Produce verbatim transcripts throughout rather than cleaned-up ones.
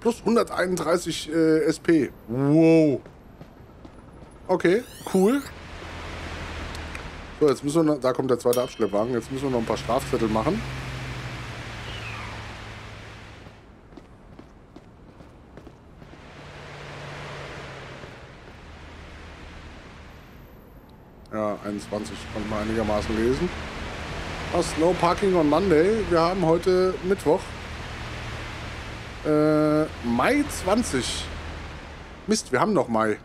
Plus hunderteinunddreißig äh, S P. Wow. Okay, cool. So, jetzt müssen wir noch, da kommt der zweite Abschleppwagen. Jetzt müssen wir noch ein paar Strafzettel machen. Ja, einundzwanzig konnten wir einigermaßen lesen. Was? No Parking on Monday. Wir haben heute Mittwoch. Äh, Mai zwanzig. Mist, wir haben noch Mai.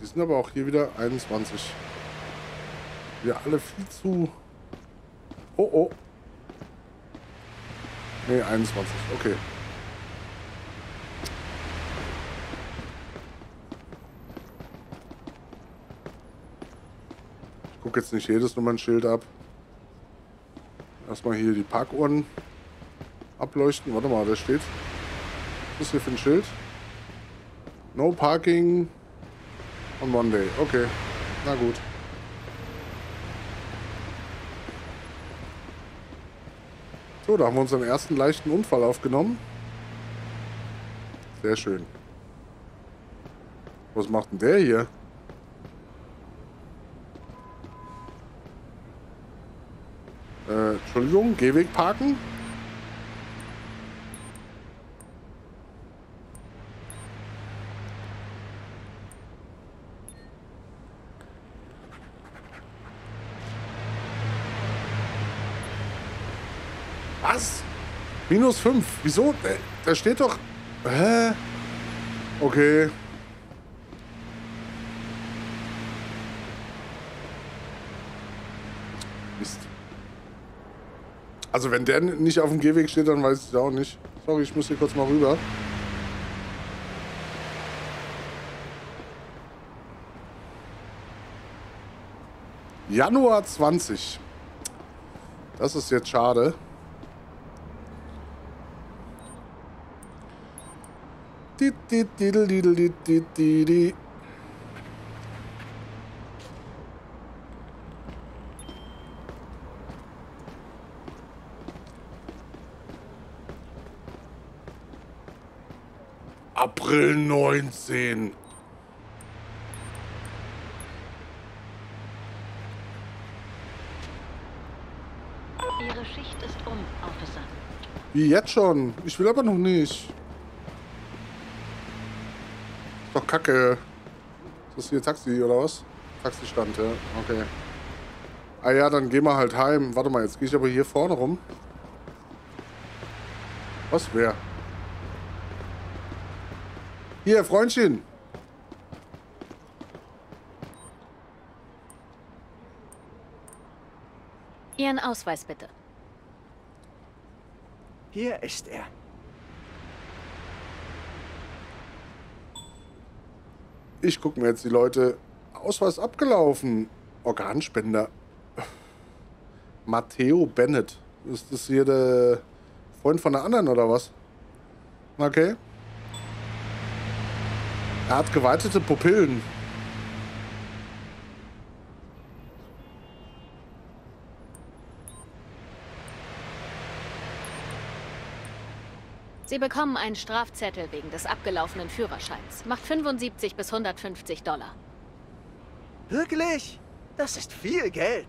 Die sind aber auch hier wieder einundzwanzig. Wir alle viel zu... Oh, oh. Ne, einundzwanzig. Okay. Ich gucke jetzt nicht jedes Nummernschild ab. Erstmal hier die Parkuhren ableuchten. Warte mal, da steht... Was ist hier für ein Schild? No Parking... On Monday, okay. Na gut. So, da haben wir unseren ersten leichten Unfall aufgenommen. Sehr schön. Was macht denn der hier? Äh, Entschuldigung, Gehweg parken? Minus fünf. Wieso? Da steht doch... Hä? Okay. Mist. Also wenn der nicht auf dem Gehweg steht, dann weiß ich das auch nicht. Sorry, ich muss hier kurz mal rüber. Januar zwanzig. Das ist jetzt schade. April neunzehn. Ihre Schicht ist um, Officer. Wie jetzt schon? Ich will aber noch nicht. Doch Kacke. Ist das hier Taxi oder was? Taxistand, ja. Okay. Ah ja, dann gehen wir halt heim. Warte mal, jetzt gehe ich aber hier vorne rum. Was? Wer? Hier, Freundchen. Ihren Ausweis bitte. Hier ist er. Ich gucke mir jetzt die Leute. Ausweis abgelaufen. Organspender. Matteo Bennett. Ist das hier der Freund von der anderen oder was? Okay. Er hat geweitete Pupillen. Sie bekommen einen Strafzettel wegen des abgelaufenen Führerscheins. Macht fünfundsiebzig bis hundertfünfzig Dollar. Wirklich? Das ist viel Geld.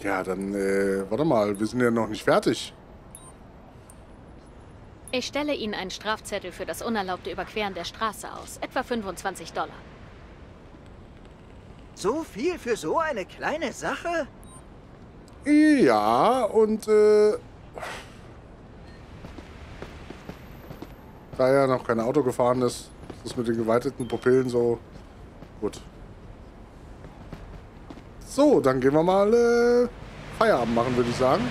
Ja, dann, äh, warte mal, wir sind ja noch nicht fertig. Ich stelle Ihnen einen Strafzettel für das unerlaubte Überqueren der Straße aus. Etwa fünfundzwanzig Dollar. So viel für so eine kleine Sache? Ja, und, äh... da ja noch kein Auto gefahren ist, ist das mit den geweiteten Pupillen so gut. So, dann gehen wir mal äh, Feierabend machen, würde ich sagen.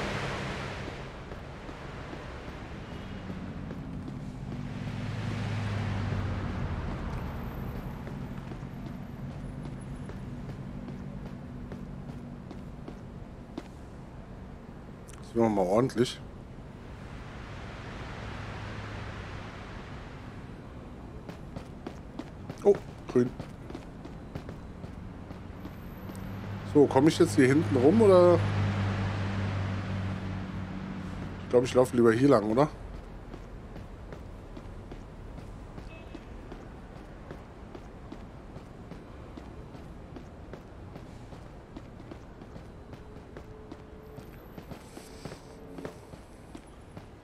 Das machen wir mal ordentlich. So, komme ich jetzt hier hinten rum, oder? Ich glaube, ich laufe lieber hier lang, oder?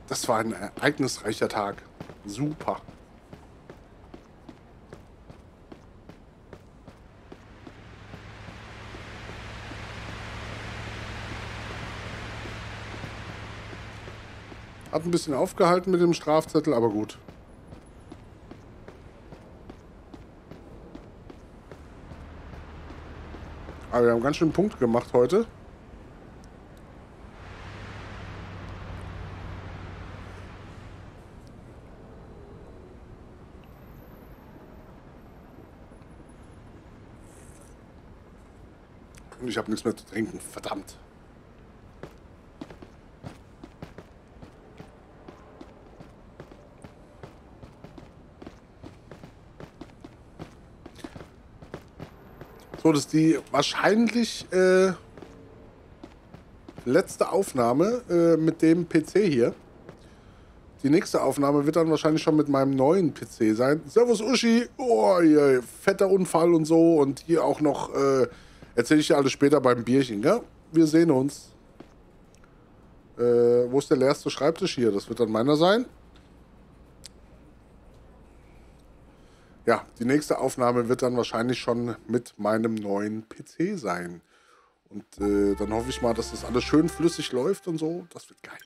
Das war ein ereignisreicher Tag. Super. Hat ein bisschen aufgehalten mit dem Strafzettel, aber gut. Aber wir haben ganz schön Punkte gemacht heute. Und ich habe nichts mehr zu trinken, verdammt. So, das ist die wahrscheinlich äh, letzte Aufnahme äh, mit dem P C hier. Die nächste Aufnahme wird dann wahrscheinlich schon mit meinem neuen P C sein. Servus Uschi, oh, hier, fetter Unfall und so. Und hier auch noch, äh, erzähle ich dir alles später beim Bierchen, gell? Wir sehen uns. Äh, wo ist der leerste Schreibtisch hier? Das wird dann meiner sein. Ja, die nächste Aufnahme wird dann wahrscheinlich schon mit meinem neuen P C sein. Und äh, dann hoffe ich mal, dass das alles schön flüssig läuft und so. Das wird geil.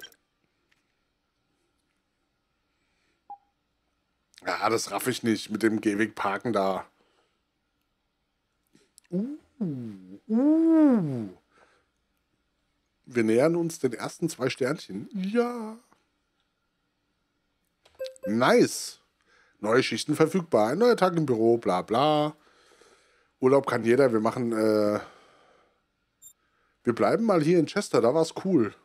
Ja, das raff ich nicht mit dem Gehweg parken da. Uh, uh. Wir nähern uns den ersten zwei Sternchen. Ja. Nice. Neue Schichten verfügbar, ein neuer Tag im Büro, bla bla. Urlaub kann jeder, wir machen, äh, wir bleiben mal hier in Chester, da war es cool.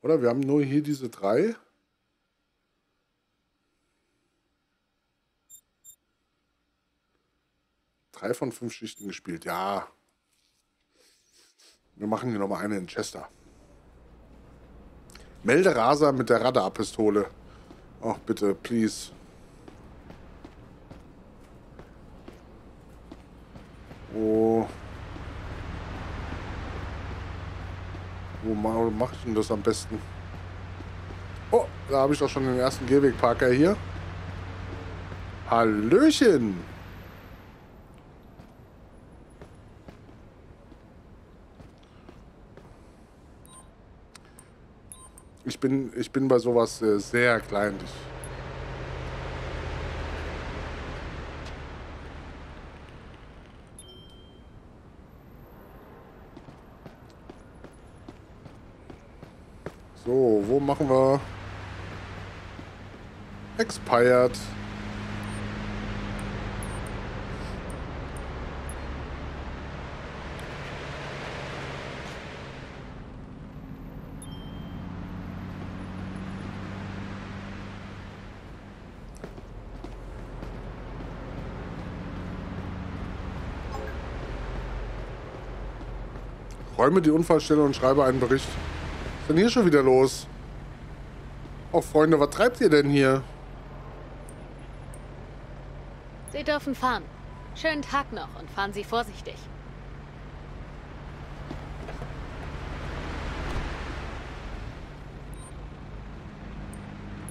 Oder, wir haben nur hier diese drei. Drei von fünf Schichten gespielt, ja. Wir machen hier nochmal eine in Chester. Melderaser mit der Radarpistole. Ach bitte, please. Wo, wo mache ich denn das am besten? Oh, da habe ich doch schon den ersten Gehwegparker hier. Hallöchen! Ich bin, ich bin bei sowas äh, sehr kleinlich. So, wo machen wir? Expired. Räume die Unfallstelle und schreibe einen Bericht. Was ist denn hier schon wieder los? Oh, Freunde, was treibt ihr denn hier? Sie dürfen fahren. Schönen Tag noch und fahren Sie vorsichtig.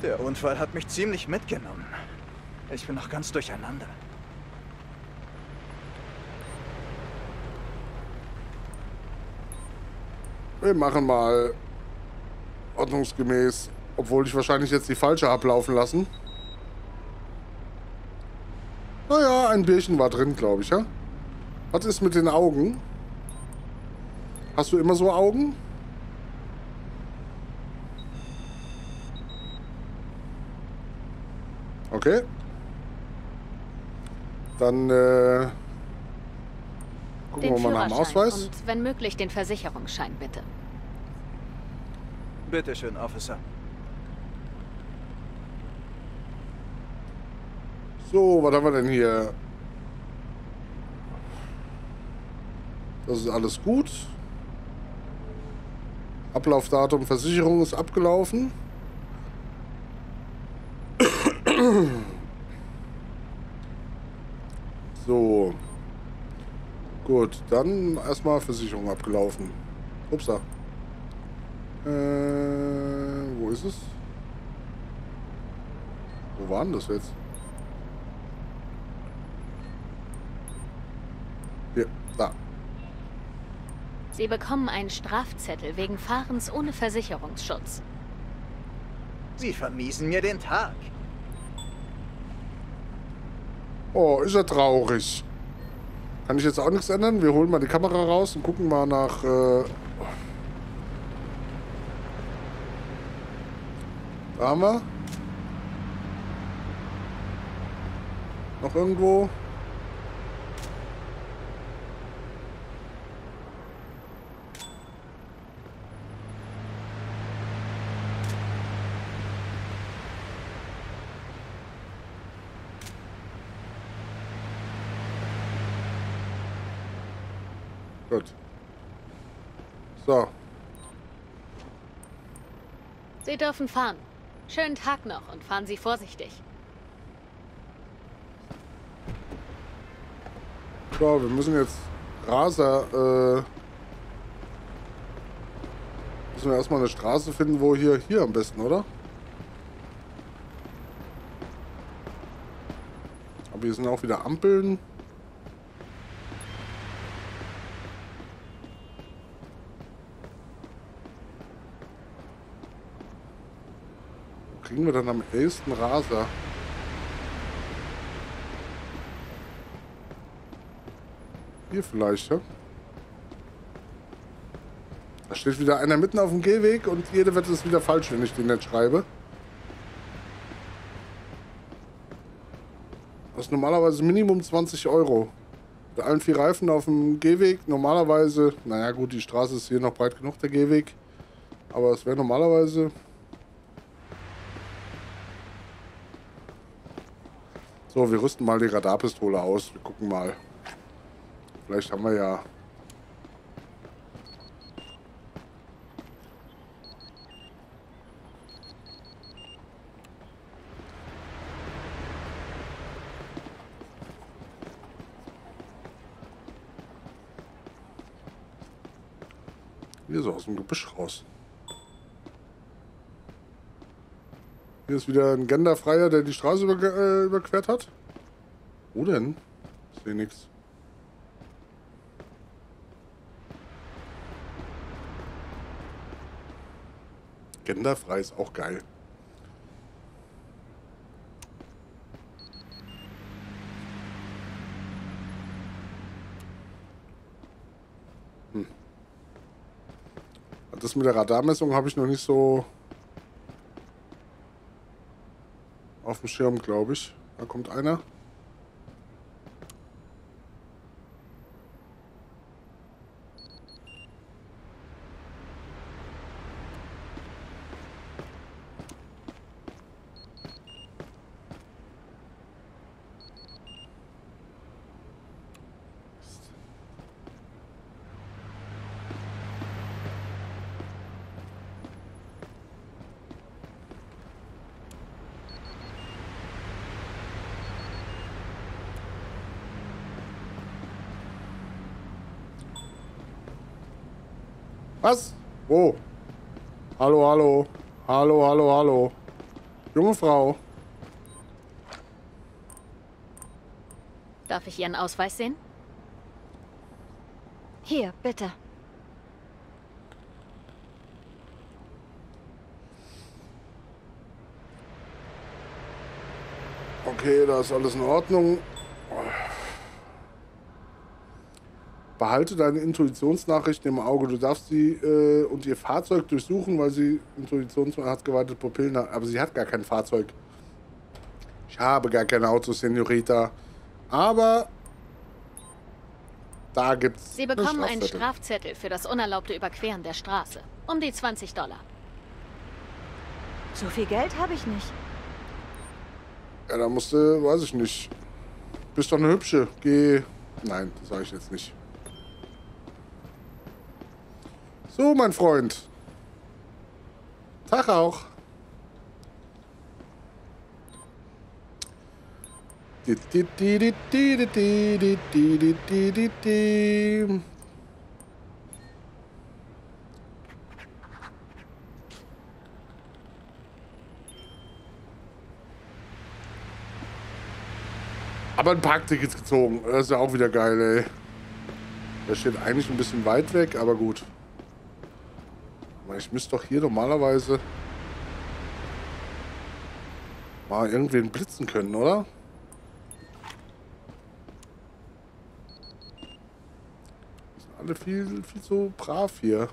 Der Unfall hat mich ziemlich mitgenommen. Ich bin noch ganz durcheinander. Wir machen mal ordnungsgemäß, obwohl ich wahrscheinlich jetzt die falsche ablaufen lassen. Naja, ein Bierchen war drin, glaube ich, ja? Was ist mit den Augen? Hast du immer so Augen? Okay. Dann, äh... gucken wir mal nach dem Ausweis. Und wenn möglich den Versicherungsschein, bitte. Bitte schön, Officer. So, was haben wir denn hier? Das ist alles gut. Ablaufdatum Versicherung ist abgelaufen. So. Gut, dann erstmal Versicherung abgelaufen. Upsa. Äh, wo ist es? Wo war denn das jetzt? Hier, da. Sie bekommen einen Strafzettel wegen Fahrens ohne Versicherungsschutz. Sie vermiesen mir den Tag. Oh, ist er traurig. Kann ich jetzt auch nichts ändern? Wir holen mal die Kamera raus und gucken mal nach... Äh da haben wir. Noch irgendwo. Gut. So. Sie dürfen fahren. Schönen Tag noch und fahren Sie vorsichtig. So, wir müssen jetzt Raser, äh... müssen wir erstmal eine Straße finden, wo hier, hier am besten, oder? Aber hier sind auch wieder Ampeln. Kriegen wir dann am ehesten Raser. Hier vielleicht, ja? Da steht wieder einer mitten auf dem Gehweg und jede Wette ist wieder falsch, wenn ich den nicht schreibe. Das ist normalerweise Minimum zwanzig Euro. Bei allen vier Reifen auf dem Gehweg normalerweise, naja gut, die Straße ist hier noch breit genug, der Gehweg. Aber es wäre normalerweise... So, wir rüsten mal die Radarpistole aus. Wir gucken mal. Vielleicht haben wir ja... Hier so aus dem Gebüsch raus. Hier ist wieder ein Genderfreier, der die Straße über, äh, überquert hat. Wo denn? Ich sehe nichts. Genderfrei ist auch geil. Hm. Das mit der Radarmessung habe ich noch nicht so... auf dem Schirm, glaube ich. Da kommt einer. Was? Oh. Hallo, hallo. Hallo, hallo, hallo. Junge Frau. Darf ich Ihren Ausweis sehen? Hier, bitte. Okay, da ist alles in Ordnung. Behalte deine Intuitionsnachrichten im Auge. Du darfst sie äh, und ihr Fahrzeug durchsuchen, weil sie Intuitionsnachrichten hat, gewartet Pupillen hat. Aber sie hat gar kein Fahrzeug. Ich habe gar kein Auto, Senorita. Aber da gibt's. Sie bekommen einen Strafzettel für das unerlaubte Überqueren der Straße. Um die zwanzig Dollar. So viel Geld habe ich nicht. Ja, da musste, weiß ich nicht. Bist doch eine Hübsche. Geh. Nein, das sage ich jetzt nicht. So, mein Freund. Tag auch. Aber ein Parkticket gezogen. Das ist ja auch wieder geil, ey. Der steht eigentlich ein bisschen weit weg, aber gut. Ich müsste doch hier normalerweise mal irgendwen blitzen können, oder? Alle viel, viel so brav hier.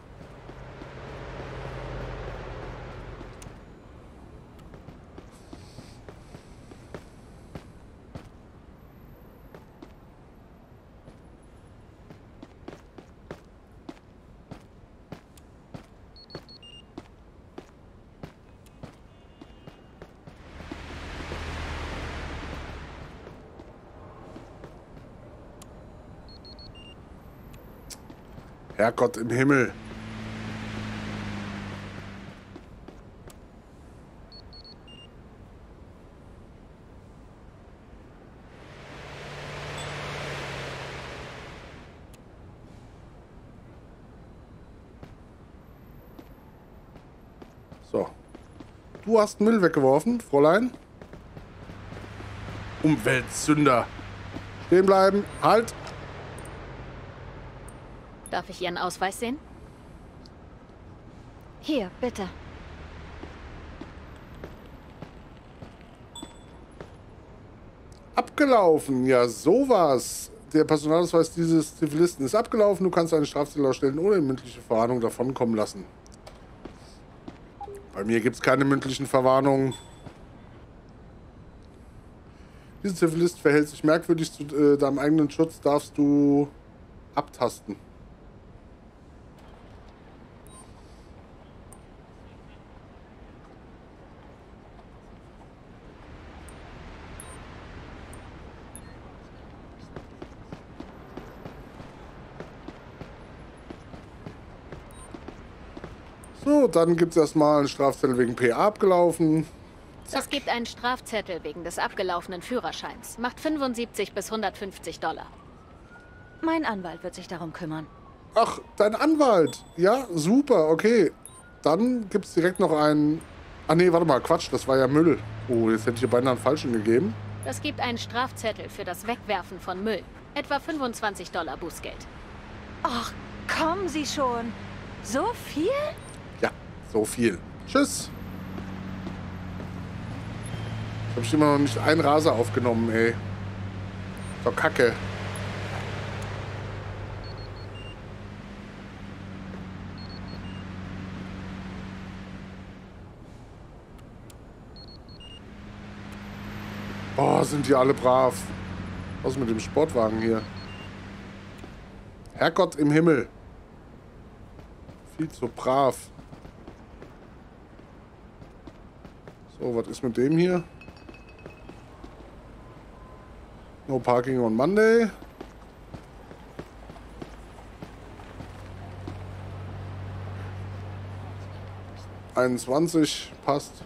Herrgott im Himmel. So. Du hast Müll weggeworfen, Fräulein. Umweltsünder. Stehen bleiben. Halt. Darf ich Ihren Ausweis sehen? Hier, bitte. Abgelaufen. Ja, sowas. Der Personalausweis dieses Zivilisten ist abgelaufen. Du kannst eine Strafzettel ausstellen oder mündliche Verwarnung davonkommen lassen. Bei mir gibt es keine mündlichen Verwarnungen. Dieser Zivilist verhält sich merkwürdig zu äh, deinem eigenen Schutz. Darfst du abtasten. Dann gibt es erstmal einen Strafzettel wegen P A abgelaufen. Es gibt einen Strafzettel wegen des abgelaufenen Führerscheins. Macht fünfundsiebzig bis hundertfünfzig Dollar. Mein Anwalt wird sich darum kümmern. Ach, dein Anwalt? Ja, super, okay. Dann gibt es direkt noch einen... Ah nee, warte mal, Quatsch, das war ja Müll. Oh, jetzt hätte ich dir beinahe einen falschen gegeben. Es gibt einen Strafzettel für das Wegwerfen von Müll. Etwa fünfundzwanzig Dollar Bußgeld. Ach, kommen Sie schon. So viel? So viel. Tschüss. Ich habe schon immer noch nicht einen Raser aufgenommen, ey. So Kacke. Boah, sind die alle brav. Was ist mit dem Sportwagen hier? Herrgott im Himmel. Viel zu brav. So, was ist mit dem hier? No parking on Monday. einundzwanzig, passt.